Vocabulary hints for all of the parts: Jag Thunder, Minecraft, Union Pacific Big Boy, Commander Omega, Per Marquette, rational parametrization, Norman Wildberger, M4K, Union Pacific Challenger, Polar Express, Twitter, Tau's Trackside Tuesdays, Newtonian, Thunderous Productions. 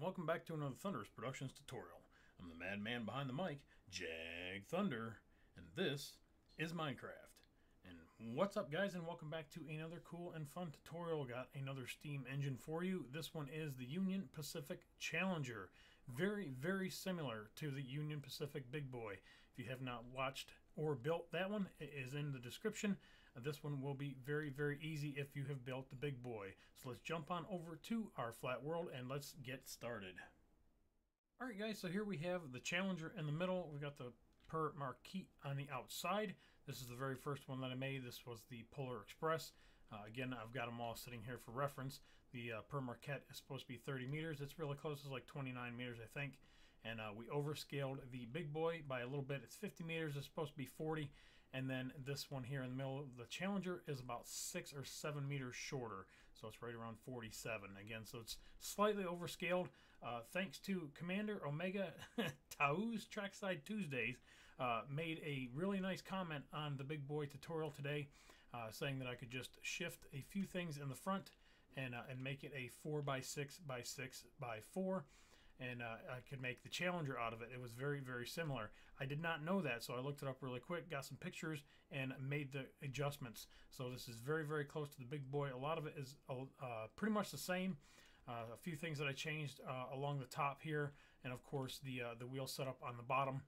and welcome back to another Thunderous Productions tutorial. I'm the madman behind the mic, Jag Thunder, and this is Minecraft. And what's up, guys, and welcome back to another cool and fun tutorial. Got another steam engine for you. This one is the Union Pacific Challenger. Very, very similar to the Union Pacific Big Boy. If you have not watched or built that one, it is in the description. This one will be very, very easy if you have built the Big Boy. So let's jump on over to our flat world and let's get started. All right, guys, so here we have the Challenger in the middle. We've got the Per Marquette on the outside. This is the very first one that I made. This was the Polar Express. Again, I've got them all sitting here for reference. The Per Marquette is supposed to be 30 meters. It's really close. It's like 29 meters, I think. And we overscaled the Big Boy by a little bit. It's 50 meters. It's supposed to be 40. And then this one here in the middle, the Challenger, is about 6 or 7 meters shorter. So it's right around 47. Again, so it's slightly overscaled. Thanks to Commander Omega, Tau's Trackside Tuesdays, made a really nice comment on the Big Boy tutorial today, saying that I could just shift a few things in the front and make it a 4x6x6x4, and I could make the Challenger out of it. It was very, very similar. I did not know that, so I looked it up really quick, got some pictures, and made the adjustments. So this is very, very close to the Big Boy. A lot of it is pretty much the same. A few things that I changed along the top here, and of course the wheel setup on the bottom.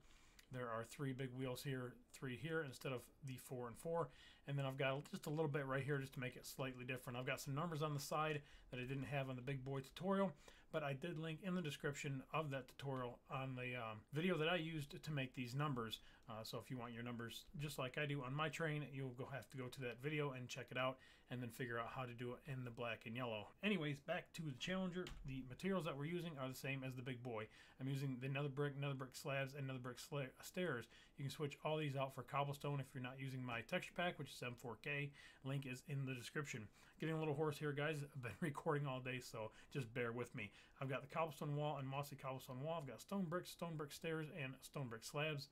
There are 3 big wheels here, 3 here instead of the 4 and 4. And then I've got just a little bit right here just to make it slightly different. I've got some numbers on the side that I didn't have on the Big Boy tutorial, but I did link in the description of that tutorial on the video that I used to make these numbers. So if you want your numbers just like I do on my train, you'll have to go to that video and check it out and then figure out how to do it in the black and yellow. Anyways, back to the Challenger. The materials that we're using are the same as the Big Boy. I'm using the nether brick slabs and nether brick stairs. You can switch all these out for cobblestone if you're not using my texture pack, which is M4K. Link is in the description. Getting a little hoarse here, guys. I've been recording all day, so just bear with me. I've got the cobblestone wall and mossy cobblestone wall. I've got stone brick stairs, and stone brick slabs.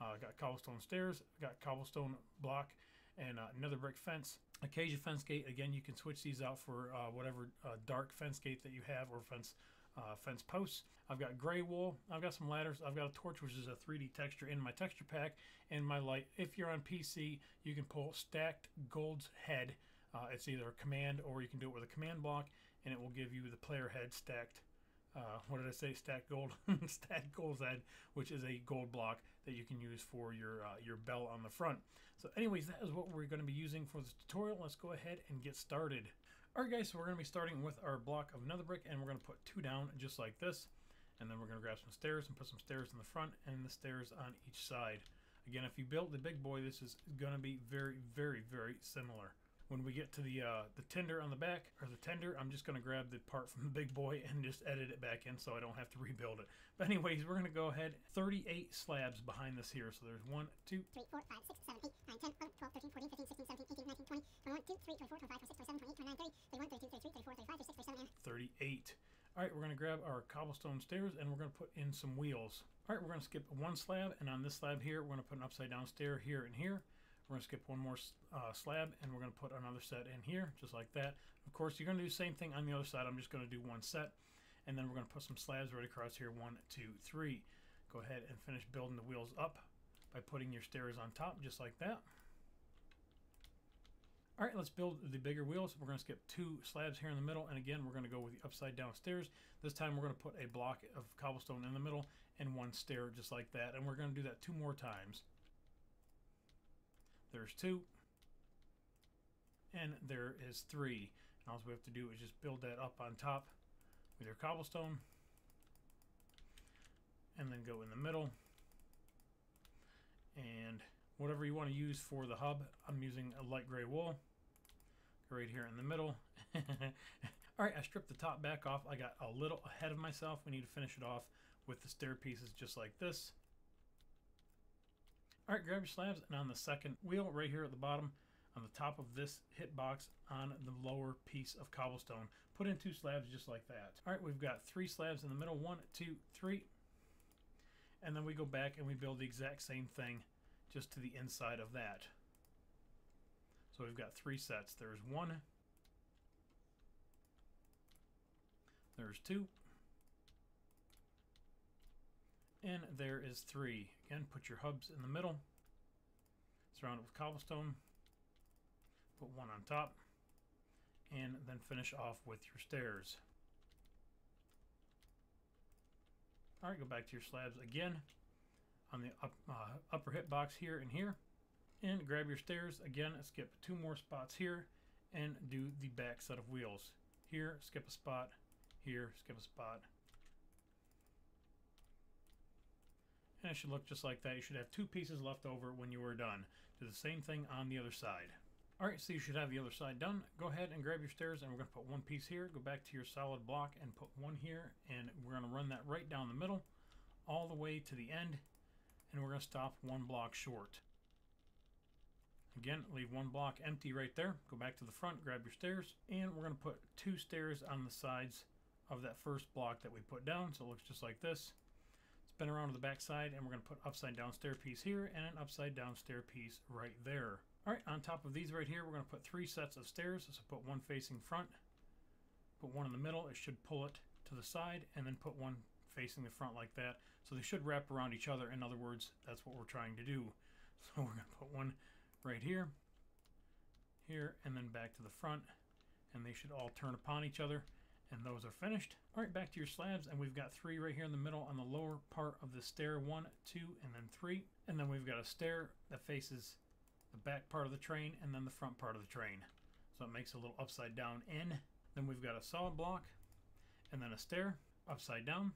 I've got cobblestone stairs. I've got cobblestone block and nether brick fence. Acacia fence gate. Again, you can switch these out for whatever dark fence gate that you have, or fence posts. I've got gray wool. I've got some ladders. I've got a torch, which is a 3D texture in my texture pack, and my light. If you're on PC, you can pull stacked gold's head. It's either a command, or you can do it with a command block, and it will give you the player head stacked. What did I say? Stacked gold. Stacked gold's head, which is a gold block that you can use for your bell on the front. So anyways, that is what we're going to be using for this tutorial. Let's go ahead and get started. Alright, guys, so we're going to be starting with our block of nether brick, and we're going to put 2 down just like this, and then we're going to grab some stairs and put some stairs in the front and the stairs on each side. Again, if you built the Big Boy, this is going to be very, very similar. When we get to the tender on the back, or the tender, I'm just going to grab the part from the Big Boy and just edit it back in so I don't have to rebuild it. But anyways, we're going to go ahead. 38 slabs behind this here. So there's 1, 2, 3, 4, 5, 6, 7, 8, 9, 10, 11, 12, 13, 14, 15, 16, 17, 18, 19, 20, 21, 22, 23, 24, 25, 26, 27, 28, 29, 30, 31, 32, 33, 34, 35, 36, 37, and 38. All right, we're going to grab our cobblestone stairs, and we're going to put in some wheels. All right, we're going to skip 1 slab, and on this slab here, we're going to put an upside down stair here and here. We're going to skip 1 more slab, and we're going to put another set in here, just like that. Of course, you're going to do the same thing on the other side. I'm just going to do 1 set, and then we're going to put some slabs right across here. 1, 2, 3. Go ahead and finish building the wheels up by putting your stairs on top, just like that. All right, let's build the bigger wheels. We're going to skip 2 slabs here in the middle, and again, we're going to go with the upside down stairs. This time, we're going to put a block of cobblestone in the middle and 1 stair, just like that, and we're going to do that 2 more times. There's 2, and there is 3. And all we have to do is just build that up on top with your cobblestone, and then go in the middle, and whatever you want to use for the hub. I'm using a light gray wool right here in the middle. All right, I stripped the top back off. I got a little ahead of myself. We need to finish it off with the stair pieces just like this. Alright, grab your slabs, and on the second wheel right here at the bottom, on the top of this hitbox on the lower piece of cobblestone, put in 2 slabs just like that. Alright, we've got 3 slabs in the middle. 1, 2, 3. And then we go back and we build the exact same thing just to the inside of that. So we've got 3 sets. There's 1. There's 2. and there is 3. Again, put your hubs in the middle, surround it with cobblestone, put one on top, and then finish off with your stairs. Alright, go back to your slabs again on the upper hitbox here and here, and grab your stairs again. Skip 2 more spots here and do the back set of wheels. Here, skip a spot. Here, skip a spot. And it should look just like that. You should have 2 pieces left over when you are done. Do the same thing on the other side. Alright, so you should have the other side done. Go ahead and grab your stairs, and we're going to put 1 piece here. Go back to your solid block and put 1 here, and we're going to run that right down the middle all the way to the end, and we're going to stop 1 block short. Again, leave 1 block empty right there. Go back to the front, grab your stairs, and we're going to put 2 stairs on the sides of that first block that we put down, so it looks just like this. Spin around to the back side, and we're going to put upside down stair piece here and an upside down stair piece right there. Alright, on top of these right here, we're going to put 3 sets of stairs. So put 1 facing front, put 1 in the middle, it should pull it to the side, and then put 1 facing the front like that. So they should wrap around each other. In other words, that's what we're trying to do. So we're going to put 1 right here, here, and then back to the front, and they should all turn upon each other, and those are finished. Alright, back to your slabs, and we've got 3 right here in the middle on the lower part of the stair, 1, 2, and then 3, and then we've got a stair that faces the back part of the train and then the front part of the train, so it makes a little upside down N. Then we've got a solid block and then a stair upside down,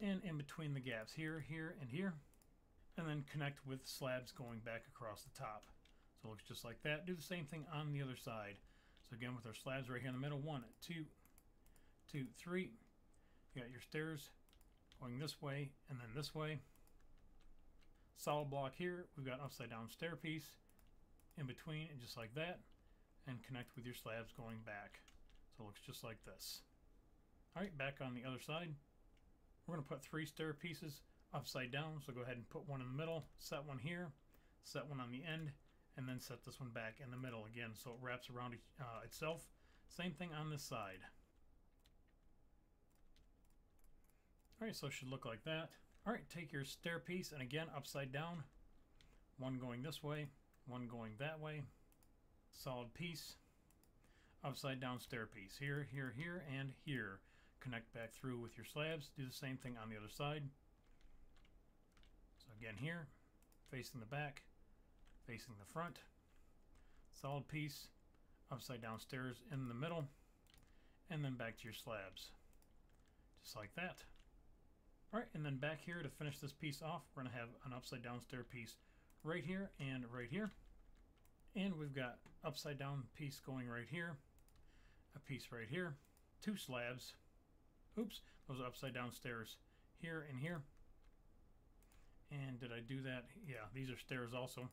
and in between the gaps here, here, and here, and then connect with slabs going back across the top. So it looks just like that. Do the same thing on the other side. So again, with our slabs right here in the middle, 1, 2, 2, 3. You got your stairs going this way and then this way. Solid block here. We've got an upside down stair piece in between, and just like that, and connect with your slabs going back. So it looks just like this. Alright, back on the other side. We're going to put 3 stair pieces upside down. So go ahead and put 1 in the middle, set 1 here, set 1 on the end, and then set this one back in the middle again, so it wraps around itself. Same thing on this side. Alright, so it should look like that. Alright, take your stair piece, and again, upside down. 1 going this way, 1 going that way. Solid piece. Upside down stair piece. Here, here, here, and here. Connect back through with your slabs. Do the same thing on the other side. So again here, facing the back, facing the front. Solid piece. Upside down stairs in the middle. And then back to your slabs. Just like that. Alright, and then back here to finish this piece off, we're going to have an upside down stair piece right here and right here. And we've got upside down piece going right here, a piece right here, 2 slabs. Oops, those are upside down stairs here and here. And did I do that? Yeah, these are stairs also.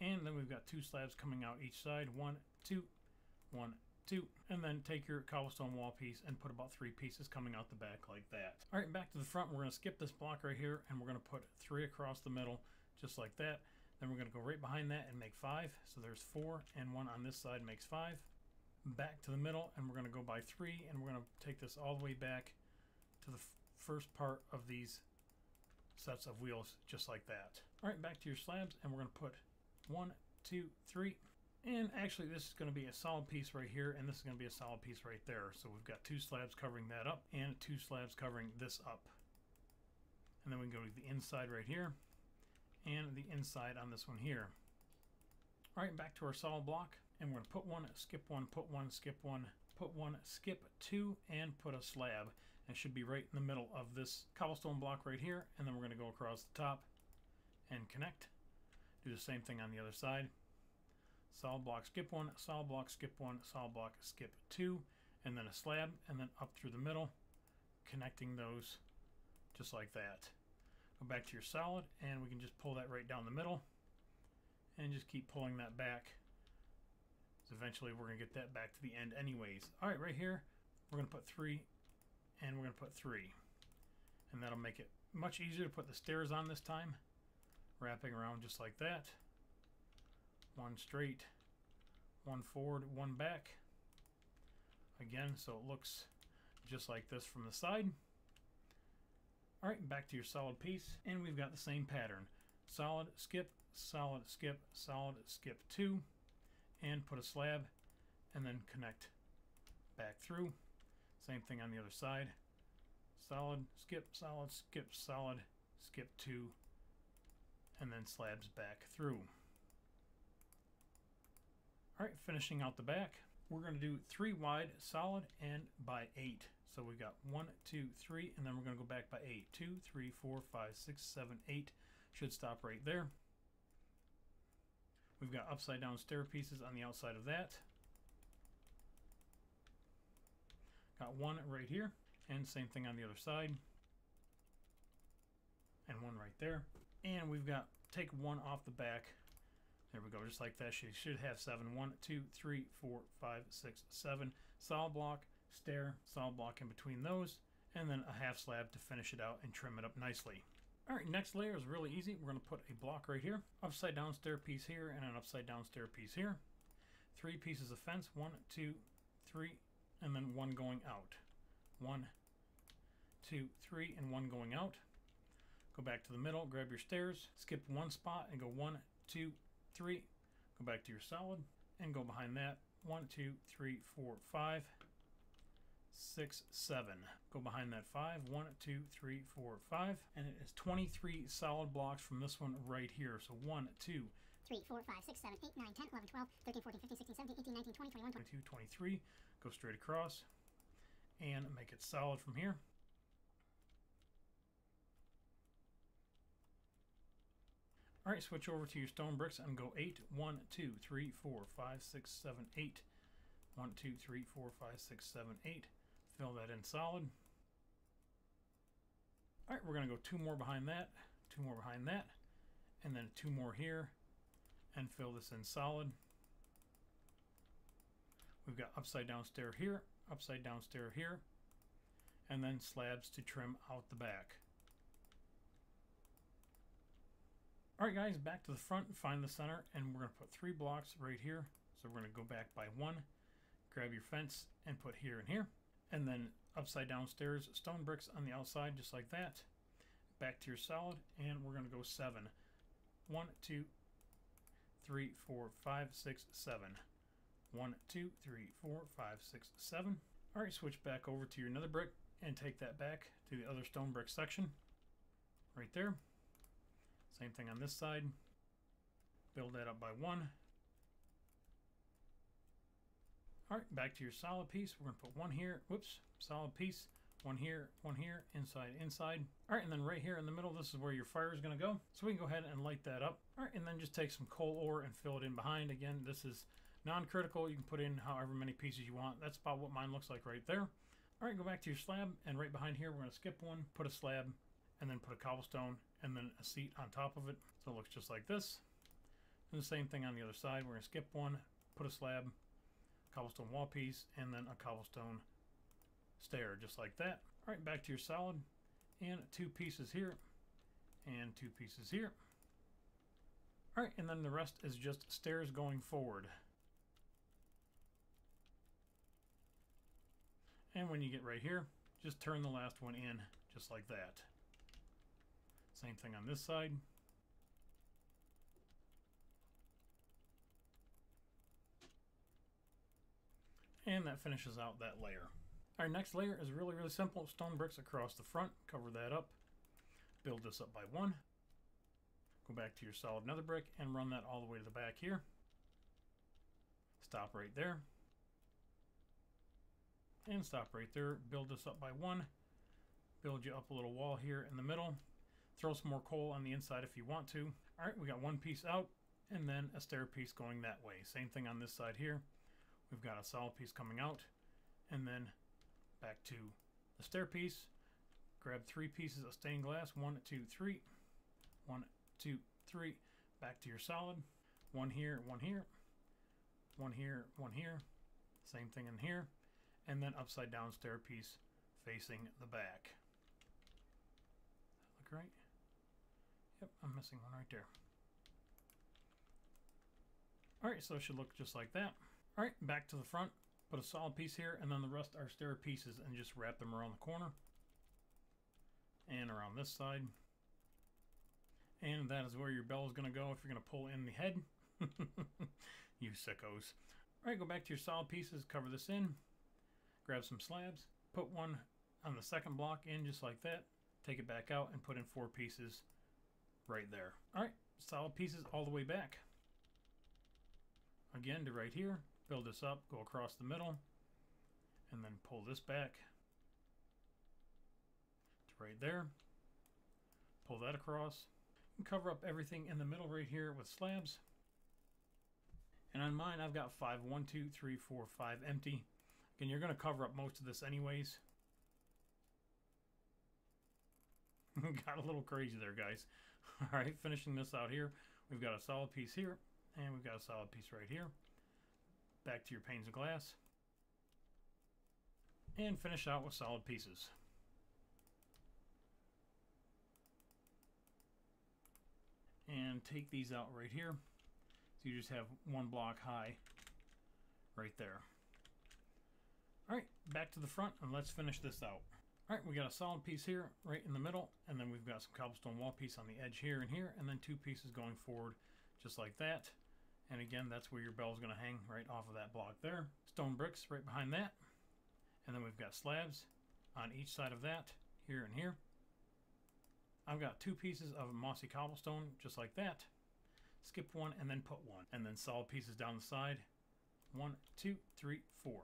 And then we've got 2 slabs coming out each side, 1, 2, 1, 2, and then take your cobblestone wall piece and put about 3 pieces coming out the back like that. Alright, back to the front. We're going to skip this block right here, and we're going to put 3 across the middle just like that. Then we're going to go right behind that and make 5. So there's 4, and 1 on this side makes 5. Back to the middle, and we're going to go by 3, and we're going to take this all the way back to the first part of these sets of wheels just like that. Alright, back to your slabs, and we're going to put 1, 2, 3. And actually, this is going to be a solid piece right here, and this is going to be a solid piece right there. So we've got 2 slabs covering that up, and 2 slabs covering this up. And then we can go to the inside right here, and the inside on this one here. Alright, back to our solid block, and we're going to put 1, skip 1, put 1, skip 1, put 1, skip 2, and put a slab. And it should be right in the middle of this cobblestone block right here, and then we're going to go across the top and connect. Do the same thing on the other side. Solid block, skip 1, solid block, skip 1, solid block, skip 2, and then a slab, and then up through the middle, connecting those just like that. Go back to your solid, and we can just pull that right down the middle, and just keep pulling that back. So eventually we're going to get that back to the end anyways. Alright, right here, we're going to put 3, and we're going to put 3. And that'll make it much easier to put the stairs on this time, wrapping around just like that. 1 straight, 1 forward, 1 back. Again, so it looks just like this from the side. All right, back to your solid piece, and we've got the same pattern. Solid, skip, solid, skip, solid, skip 2, and put a slab, and then connect back through. Same thing on the other side. Solid, skip, solid, skip, solid, skip 2, and then slabs back through. All right, finishing out the back, we're going to do 3 wide, solid, and by 8. So we've got 1, 2, 3, and then we're going to go back by 8. 2, 3, 4, 5, 6, 7, 8. Should stop right there. We've got upside down stair pieces on the outside of that. Got one right here, and same thing on the other side, and one right there. And we've got take one off the back. There we go, just like that. She should have 7. 1, 2, 3, 4, 5, 6, 7. Solid block, stair, solid block in between those, and then a half slab to finish it out and trim it up nicely. All right, next layer is really easy. We're going to put a block right here, upside down stair piece here, and an upside down stair piece here. 3 pieces of fence, 1, 2, 3, and then one going out. 1, 2, 3, and one going out. Go back to the middle, grab your stairs, skip one spot, and go 1, 2, 3. Go back to your solid, and go behind that. 1, 2, 3, 4, 5, 6, 7. Go behind that 5. 1, 2, 3, 4, 5, and it is 23 solid blocks from this one right here. So 1, 2, 3, 4, 5, 6, 7, 8, 9, 10, 11, 12, 13, 14, 15, 16, 17, 18, 19, 20, 21, 22, 23. Go straight across and make it solid from here. All right, switch over to your stone bricks and go 8. 1, 2, 3, 4, 5, 6, 7, 8. 1, 2, 3, 4, 5, 6, 7, 8. Fill that in solid. All right, we're going to go 2 more behind that, 2 more behind that, and then 2 more here, and fill this in solid. We've got upside down stair here, upside down stair here, and then slabs to trim out the back. All right, guys, back to the front and find the center, and we're going to put 3 blocks right here. So we're going to go back by 1, grab your fence, and put here and here, and then upside down stairs, stone bricks on the outside, just like that. Back to your solid, and we're going to go 7. 1, 2, 3, 4, 5, 6, 7. 1, 2, 3, 4, 5, 6, 7. All right, switch back over to your nether brick and take that back to the other stone brick section, right there. Same thing on this side. Build that up by 1. All right, back to your solid piece. We're going to put 1 here. Whoops, solid piece. 1 here, 1 here, inside, inside. All right, and then right here in the middle, this is where your fire is going to go. So we can go ahead and light that up. All right, and then just take some coal ore and fill it in behind. Again, this is non-critical. You can put in however many pieces you want. That's about what mine looks like right there. All right, go back to your slab, and right behind here, we're going to skip 1, put a slab, and then put a cobblestone, and then a seat on top of it. So it looks just like this. And the same thing on the other side. We're going to skip 1, put a slab, cobblestone wall piece, and then a cobblestone stair, just like that. All right, back to your solid, and 2 pieces here, and 2 pieces here. All right, and then the rest is just stairs going forward. And when you get right here, just turn the last one in, just like that. Same thing on this side. And that finishes out that layer. Our next layer is really, really simple. Stone bricks across the front, cover that up, build this up by 1. Go back to your solid nether brick and run that all the way to the back here. Stop right there. And stop right there, build this up by 1. Build you up a little wall here in the middle. Throw some more coal on the inside if you want to. All right, we got 1 piece out and then a stair piece going that way. Same thing on this side here. We've got a solid piece coming out, and then back to the stair piece. Grab 3 pieces of stained glass. 1, 2, 3. 1, 2, 3. Back to your solid. 1 here, 1 here. 1 here, 1 here. Same thing in here. And then upside down stair piece facing the back. Does that look right? Yep, I'm missing one right there. All right, so it should look just like that. All right, back to the front, put a solid piece here, and then the rest are stair pieces, and just wrap them around the corner. and around this side. And that is where your bell is going to go if you're going to pull in the head. You sickos. Alright, go back to your solid pieces, cover this in, grab some slabs, put one on the second block in just like that, take it back out and put in 4 pieces right there. Alright, solid pieces all the way back. Again to right here, build this up, go across the middle, and then pull this back to right there, pull that across, and cover up everything in the middle right here with slabs. And on mine, I've got 5, 1, 2, 3, 4, 5 empty. Again, you're going to cover up most of this anyways. Got a little crazy there, guys. All right, finishing this out here. We've got a solid piece here, and we've got a solid piece right here. Back to your panes of glass. And finish out with solid pieces. And take these out right here. So you just have one block high right there. All right, back to the front, and let's finish this out. All right, we got a solid piece here right in the middle, and then we've got some cobblestone wall piece on the edge here, and then 2 pieces going forward just like that. And again, that's where your bell is going to hang, right off of that block there. Stone bricks right behind that. And then we've got slabs on each side of that, here and here. I've got 2 pieces of mossy cobblestone just like that. Skip one and then put one, and then solid pieces down the side. 1, 2, 3, 4.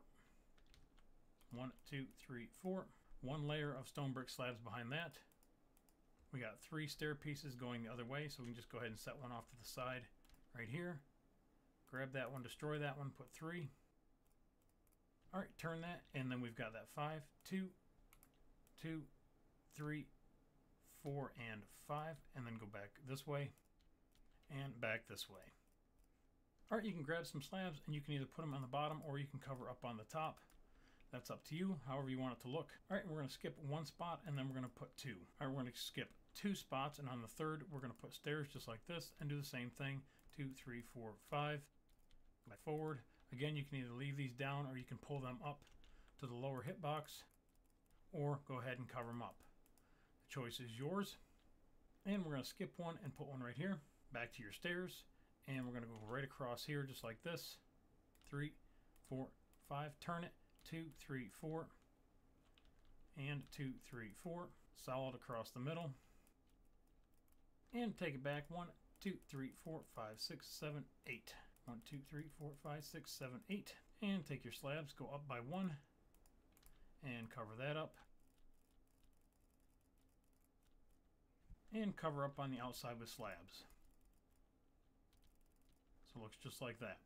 1, 2, 3, 4. 1 layer of stone brick slabs behind that. We got 3 stair pieces going the other way, so we can just go ahead and set one off to the side right here. Grab that one, destroy that one, put 3. All right, turn that, and then we've got that 5, 2, 2, 3, 4, and 5, and then go back this way. And back this way. All right, you can grab some slabs and you can either put them on the bottom or you can cover up on the top. That's up to you, however you want it to look. All right, we're going to skip one spot and then we're going to put 2. All right, we're going to skip 2 spots, and on the third, we're going to put stairs just like this and do the same thing. 2, 3, 4, 5. Back forward. Again, you can either leave these down or you can pull them up to the lower hitbox or go ahead and cover them up. The choice is yours. And we're going to skip one and put one right here. Back to your stairs, and we're going to go right across here just like this. 3, 4, 5, turn it, 2, 3, 4, and 2, 3, 4, solid across the middle, and take it back. 1, 2, 3, 4, 5, 6, 7, 8. 1, 2, 3, 4, 5, 6, 7, 8, and take your slabs, go up by 1 and cover that up, and cover up on the outside with slabs. So it looks just like that.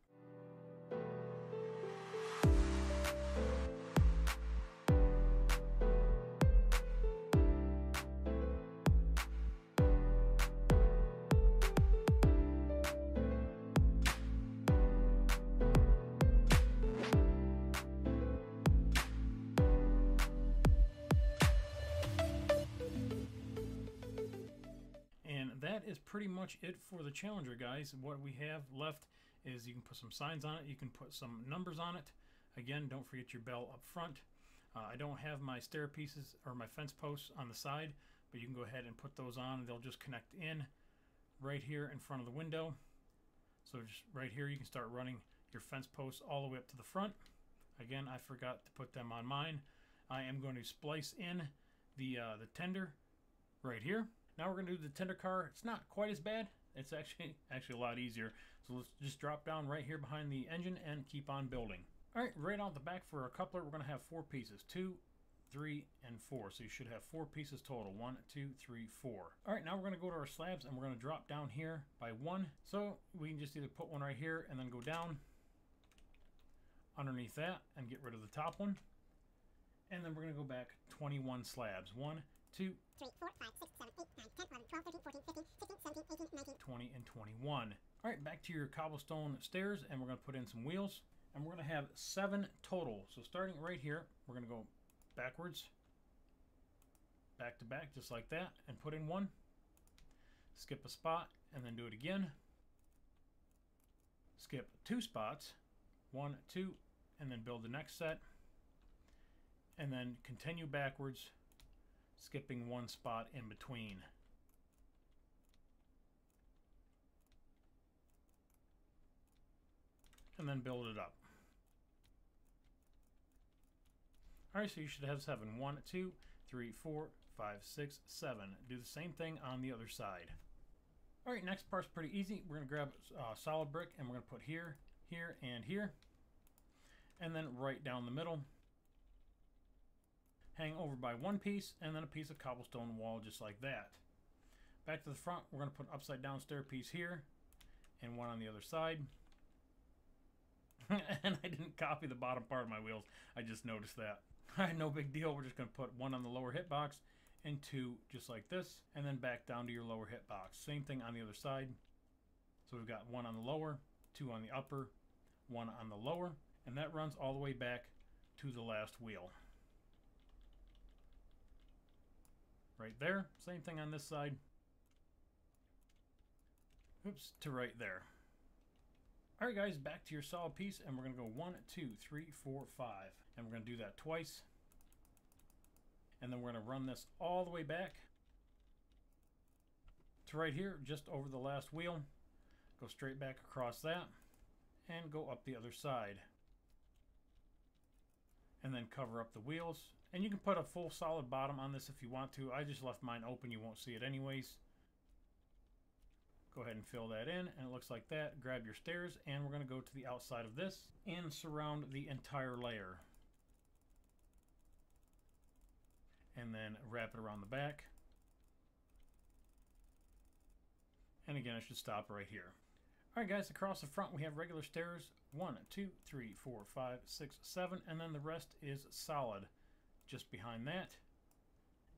That is pretty much it for the Challenger, guys. What we have left is you can put some signs on it, you can put some numbers on it. Again, don't forget your bell up front. I don't have my stair pieces or my fence posts on the side, but you can go ahead and put those on. They'll just connect in right here in front of the window. So just right here, you can start running your fence posts all the way up to the front. Again, I forgot to put them on mine. I am going to splice in the tender right here. Now we're going to do the tender car. It's not quite as bad. It's actually a lot easier. So let's just drop down right here behind the engine and keep on building. All right, right out the back for our coupler, we're going to have 4 pieces. 2, 3, and 4. So you should have 4 pieces total. 1, 2, 3, 4. All right, now we're going to go to our slabs and we're going to drop down here by 1. So we can just either put one right here and then go down underneath that and get rid of the top one. And then we're going to go back 21 slabs. 1, 2, 3, 4, 5, 6, 7, 8, 9, 10, 11, 12, 13, 14, 15, 16, 17, 18, 19, 20, and 21. All right, back to your cobblestone stairs, and we're going to put in some wheels, and we're going to have 7 total. So starting right here, we're going to go backwards, back to back, just like that, and put in 1. Skip a spot, and then do it again. Skip 2 spots, 1, 2, and then build the next set, and then continue backwards skipping one spot in between. And then build it up. Alright, so you should have 7. 1, 2, 3, 4, 5, 6, 7. Do the same thing on the other side. Alright, next part's pretty easy. We're going to grab solid brick and we're going to put here, here, and here. And then right down the middle. Hang over by one piece and then a piece of cobblestone wall just like that. Back to the front, we're going to put an upside down stair piece here and one on the other side. And I didn't copy the bottom part of my wheels. I just noticed that. Alright, no big deal. We're just going to put one on the lower hitbox and two just like this. And then back down to your lower hitbox. Same thing on the other side. So we've got one on the lower, two on the upper, one on the lower. And that runs all the way back to the last wheel. Right there. Same thing on this side. Oops, to right there. Alright guys, back to your solid piece, and we're going to go 1, 2, 3, 4, 5. And we're going to do that twice. And then we're going to run this all the way back to right here, just over the last wheel. Go straight back across that, and go up the other side. And then cover up the wheels. And you can put a full solid bottom on this if you want to. I just left mine open, you won't see it anyways. Go ahead and fill that in, and it looks like that. Grab your stairs, and we're going to go to the outside of this and surround the entire layer. And then wrap it around the back. And again, I should stop right here. Alright guys, across the front we have regular stairs. 1, 2, 3, 4, 5, 6, 7, and then the rest is solid just behind that.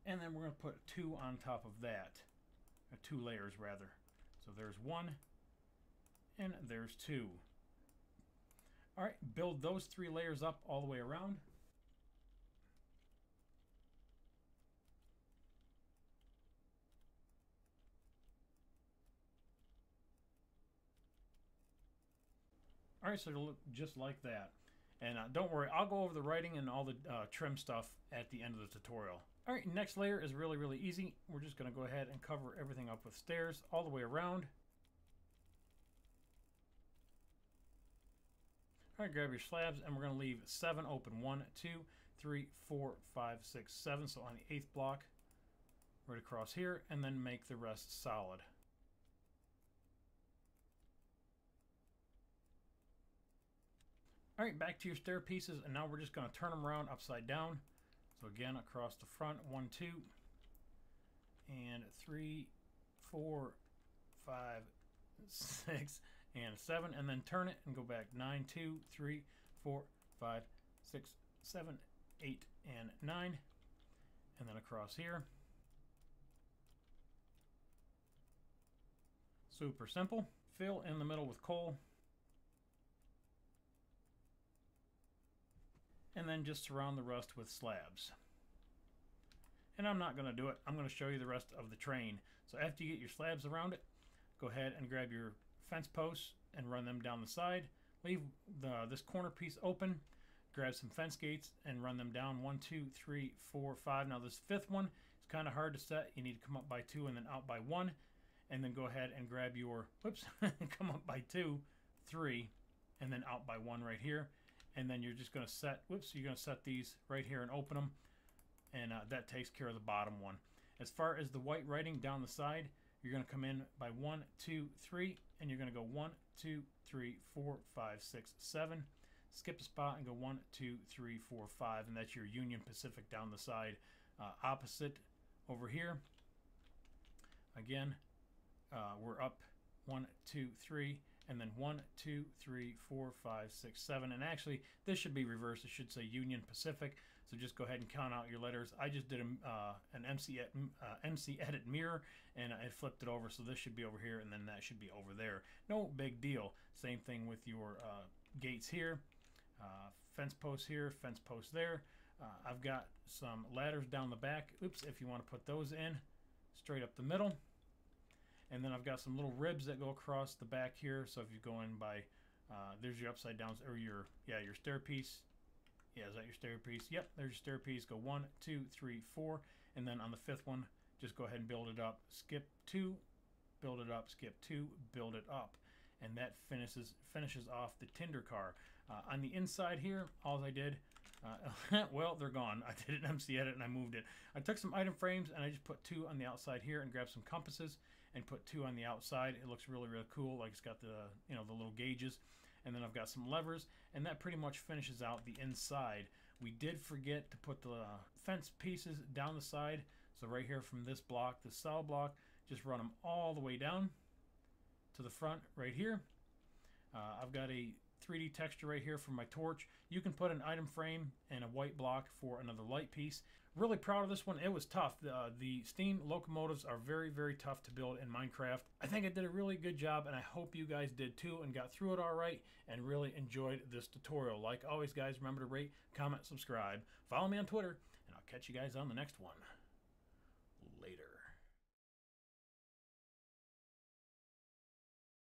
And then we're going to put two on top of that. Or two layers, rather. So there's one, and there's two. All right, build those three layers up all the way around. All right, so it'll look just like that. And don't worry, I'll go over the writing and all the trim stuff at the end of the tutorial. Alright, next layer is really, really easy. We're just going to go ahead and cover everything up with stairs all the way around. Alright, grab your slabs and we're going to leave 7 open. 1, 2, 3, 4, 5, 6, 7. So on the 8th block, right across here, and then make the rest solid. Alright, back to your stair pieces, and now we're just going to turn them around upside down. So again, across the front, 1, 2, and 3, 4, 5, 6, and 7. And then turn it and go back 9, 2, 3, 4, 5, 6, 7, 8, and 9. And then across here. Super simple. Fill in the middle with coal. And then just surround the rest with slabs. And I'm not going to do it. I'm going to show you the rest of the train. So after you get your slabs around it, go ahead and grab your fence posts and run them down the side. Leave this corner piece open. Grab some fence gates and run them down. 1, 2, 3, 4, 5. Now this fifth one is kind of hard to set. You need to come up by 2 and then out by 1. And then go ahead and grab your, whoops, come up by 2, 3, and then out by 1 right here. And then you're just going to set, whoops, you're going to set these right here and open them. And that takes care of the bottom one. As far as the white writing down the side, you're going to come in by 1, 2, 3. And you're going to go 1, 2, 3, 4, 5, 6, 7. Skip a spot and go 1, 2, 3, 4, 5. And that's your Union Pacific down the side. Opposite over here. Again, we're up 1, 2, 3. And then 1, 2, 3, 4, 5, 6, 7. And actually, this should be reversed. It should say Union Pacific. So just go ahead and count out your letters. I just did an MC edit mirror, and I flipped it over. So this should be over here, and then that should be over there. No big deal. Same thing with your gates here, fence posts here, fence posts there. I've got some ladders down the back. Oops, if you want to put those in, straight up the middle. And then I've got some little ribs that go across the back here. So if you go in by, there's your upside downs, or your, yeah, your stair piece. Yeah, is that your stair piece? Yep, there's your stair piece. Go 1, 2, 3, 4. and then on the fifth one, just go ahead and build it up, skip two, build it up, skip two, build it up. And that finishes off the tinder car. On the inside here, all I did, well, they're gone. I did an MC edit and I moved it. I took some item frames and I just put two on the outside here and grabbed some compasses and put two on the outside. It looks really, really cool. Like it's got the, you know, the little gauges. And then I've got some levers, and that pretty much finishes out the inside. We did forget to put the fence pieces down the side. So right here from this block, the cell block, just run them all the way down to the front right here. I've got a 3D texture right here for my torch. You can put an item frame and a white block for another light piece. Really proud of this one. It was tough. The steam locomotives are very, very tough to build in Minecraft. I think I did a really good job, and I hope you guys did too and got through it all right and really enjoyed this tutorial. Like always, guys, remember to rate, comment, subscribe, follow me on Twitter, and I'll catch you guys on the next one. Later.